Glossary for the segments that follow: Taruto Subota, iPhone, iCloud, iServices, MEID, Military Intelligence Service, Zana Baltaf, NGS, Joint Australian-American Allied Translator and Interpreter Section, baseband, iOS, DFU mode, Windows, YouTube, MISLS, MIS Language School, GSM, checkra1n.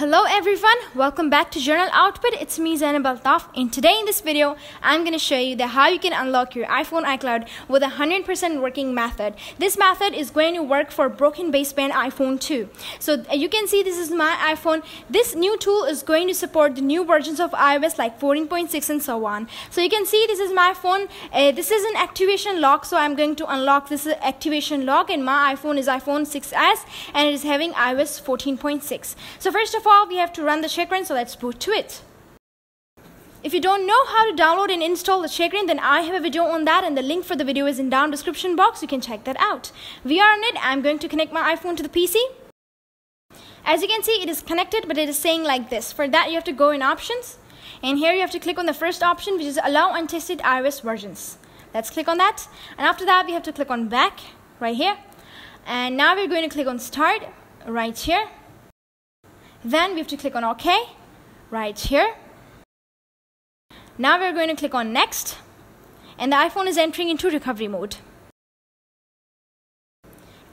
Hello everyone, welcome back to Journal Output. It's me Zana Baltaf, and today in this video I'm going to show you how you can unlock your iPhone iCloud with a 100% working method. This method is going to work for broken baseband iPhone 2. So you can see this is my iPhone. This new tool is going to support the new versions of iOS like 14.6 and so on. So you can see this is my phone. This is an activation lock, so I'm going to unlock this activation lock, and my iPhone is iPhone 6s and it is having iOS 14.6. So first of all, we have to run the checkra1n, so let's boot to it. If you don't know how to download and install the checkra1n, then I have a video on that, and the link for the video is in down description box. You can check that out. We are on it. I'm going to connect my iPhone to the PC. As you can see, it is connected, but it is saying like this. For that, you have to go in options, and here you have to click on the first option, which is allow untested iOS versions. Let's click on that, and after that we have to click on back right here, and now we're going to click on start right here. Then we have to click on OK right here. Now we're going to click on Next, and the iPhone is entering into recovery mode.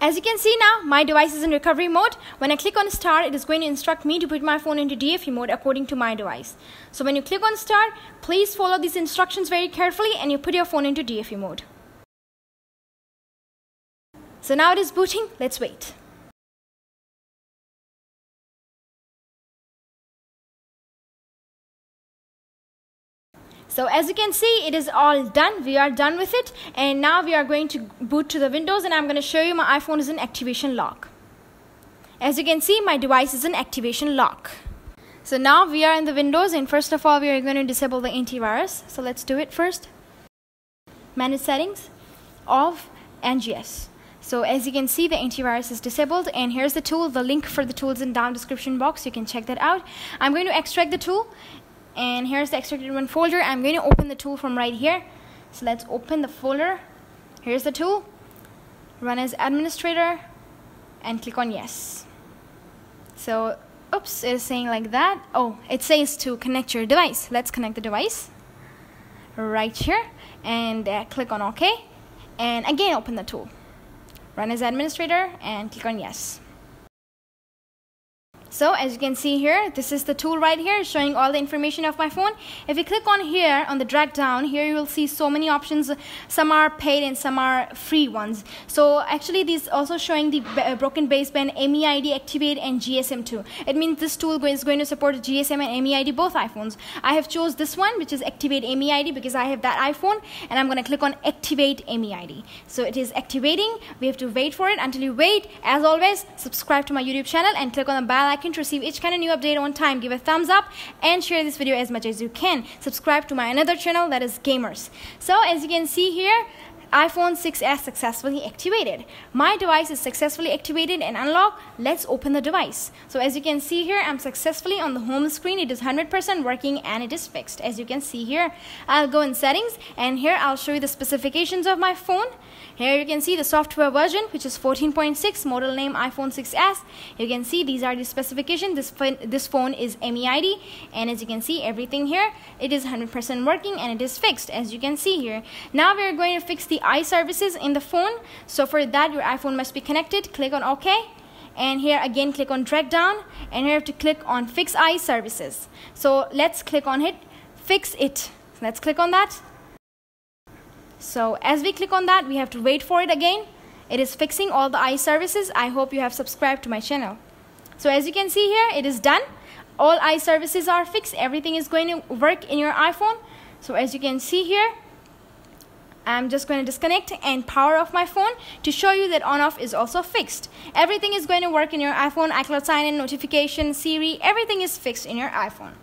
As you can see now, my device is in recovery mode. When I click on Start, it is going to instruct me to put my phone into DFU mode according to my device. So when you click on Start, please follow these instructions very carefully and you put your phone into DFU mode. So now it is booting. Let's wait. So as you can see, it is all done. We are done with it, and now we are going to boot to the Windows, and I'm going to show you my iPhone is in activation lock. As you can see, my device is in activation lock. So now we are in the Windows, and first of all we are going to disable the antivirus. So let's do it first. Manage settings, off, NGS. So as you can see, the antivirus is disabled, and here's the tool. The link for the tool is in down description box. You can check that out. I'm going to extract the tool. And here's the extracted one folder. I'm going to open the tool from right here. So let's open the folder. Here's the tool. Run as administrator and click on yes. So, oops, it's saying like that. Oh, it says to connect your device. Let's connect the device right here and click on OK. And again, open the tool. Run as administrator and click on yes. So as you can see here, this is the tool right here showing all the information of my phone. If you click on here, on the drag down, here you will see so many options. Some are paid and some are free ones. So actually these also showing the broken baseband, MEID activate, and GSM too. It means this tool is going to support GSM and MEID, both iPhones. I have chose this one, which is activate MEID, because I have that iPhone, and I'm going to click on activate MEID. So it is activating. We have to wait for it. Until you wait, as always, subscribe to my YouTube channel and click on the bell icon to receive each kind of new update on time. Give a thumbs up and share this video as much as you can. Subscribe to my another channel, that is Gamers. So as you can see here, iPhone 6s successfully activated. My device is successfully activated and unlocked. Let's open the device. So as you can see here, I'm successfully on the home screen. It is 100% working and it is fixed. As you can see here, I'll go in settings, and here I'll show you the specifications of my phone. Here you can see the software version, which is 14.6, model name iPhone 6s. You can see these are the specifications. This phone is MEID, and as you can see everything here, it is 100% working and it is fixed, as you can see here. Now we are going to fix the iServices in the phone. So for that, your iPhone must be connected. Click on OK, and here again click on drag down, and here you have to click on fix iServices. So let's click on it, fix it. So let's click on that. So as we click on that, we have to wait for it again. It is fixing all the iServices. I hope you have subscribed to my channel. So as you can see here, it is done. All iServices are fixed. Everything is going to work in your iPhone. So as you can see here, I'm just going to disconnect and power off my phone to show you that on-off is also fixed. Everything is going to work in your iPhone. iCloud sign-in, notification, Siri, everything is fixed in your iPhone.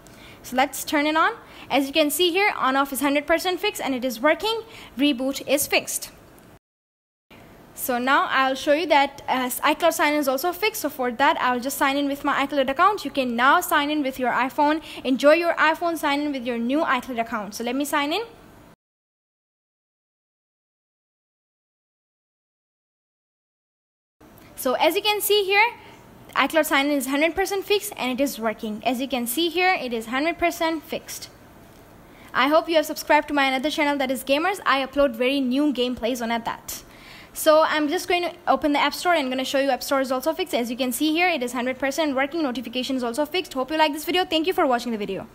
So let's turn it on. As you can see here, on-off is 100% fixed and it is working. Reboot is fixed. So now I'll show you that iCloud sign-in is also fixed. So for that, I'll just sign in with my iCloud account. You can now sign in with your iPhone. Enjoy your iPhone. Sign in with your new iCloud account. So let me sign in. So as you can see here, iCloud sign-in is 100% fixed and it is working. As you can see here, it is 100% fixed. I hope you have subscribed to my another channel, that is Gamers. I upload very new gameplays on that. So I'm just going to open the App Store and going to show you App Store is also fixed. As you can see here, it is 100% working. Notifications also fixed. Hope you like this video. Thank you for watching the video.